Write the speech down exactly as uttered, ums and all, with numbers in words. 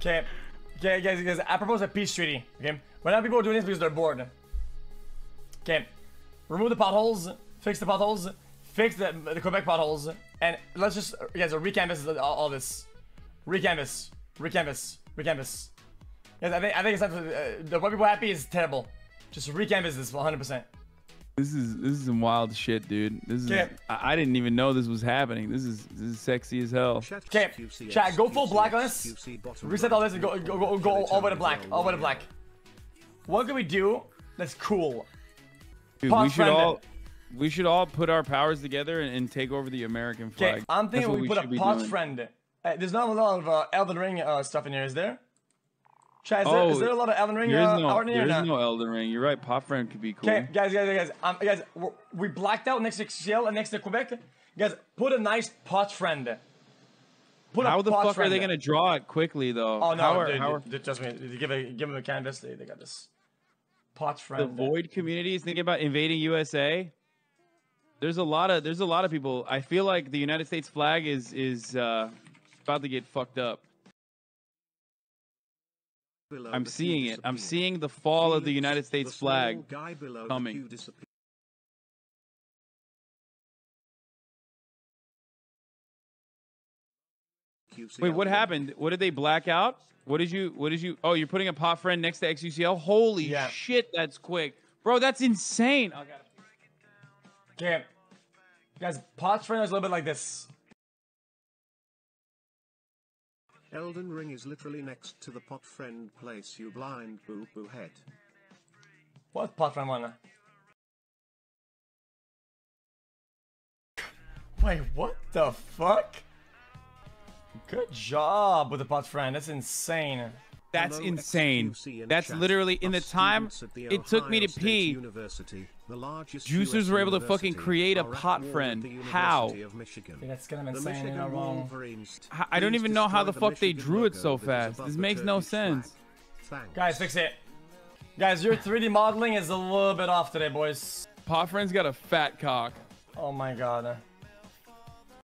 Okay, okay, guys, guys, I propose a peace treaty, okay? Right now people are doing this because they're bored. Okay, remove the potholes, fix the potholes, fix the, the Quebec potholes, and let's just, guys, re-canvas all, all this. Re-canvas, re-canvas, re-canvas. Guys, I think, I think it's time for, uh, the what people are happy is terrible. Just re-canvas this one hundred percent. This is this is some wild shit, dude. This is I, I didn't even know this was happening. This is this is sexy as hell. Okay, chat, go full black on this. Reset all this and go go go, go all over to black. All over to black. What can we do that's cool? Dude, we should all we should all put our powers together and, and take over the American flag. I'm thinking we, we put a PotFriend. Uh, there's not a lot of uh, Elden Ring uh, stuff in here, is there? Chat, is, oh, there, is there a lot of Elden Ring? There is no, uh, there is no Elden Ring. You're right. PotFriend could be cool. Okay, guys, guys, guys, um, guys, we blacked out next to X U C L and next to Quebec. Guys, put a nice PotFriend. Put how a the fuck friend. Are they gonna draw it quickly though? Oh no, how dude, are, dude, dude, trust me. Give a give them a canvas. They, they got this. PotFriend. The Void community is thinking about invading U S A. There's a lot of there's a lot of people. I feel like the United States flag is is uh, about to get fucked up. I'm seeing it. I'm seeing the fall of the United States flag coming. Wait, what happened? What did they black out? What did you, what did you, oh, you're putting a PotFriend next to X U C L? Holy yeah. shit, that's quick. Bro, that's insane. Oh, okay. Guys, PotFriend is a little bit like this. Elden Ring is literally next to the PotFriend place, you blind boo-boo head. What PotFriend wanna? Wait, what the fuck? Good job with the PotFriend, that's insane. That's insane. That's literally in the time it took me to pee. Juicers were able to fucking create a PotFriend. How? That's kind of insane. I don't even know how the fuck they drew it so fast. This makes no sense. Guys, fix it. Guys, your three D modeling is a little bit off today, boys. PotFriend's got a fat cock. Oh my god.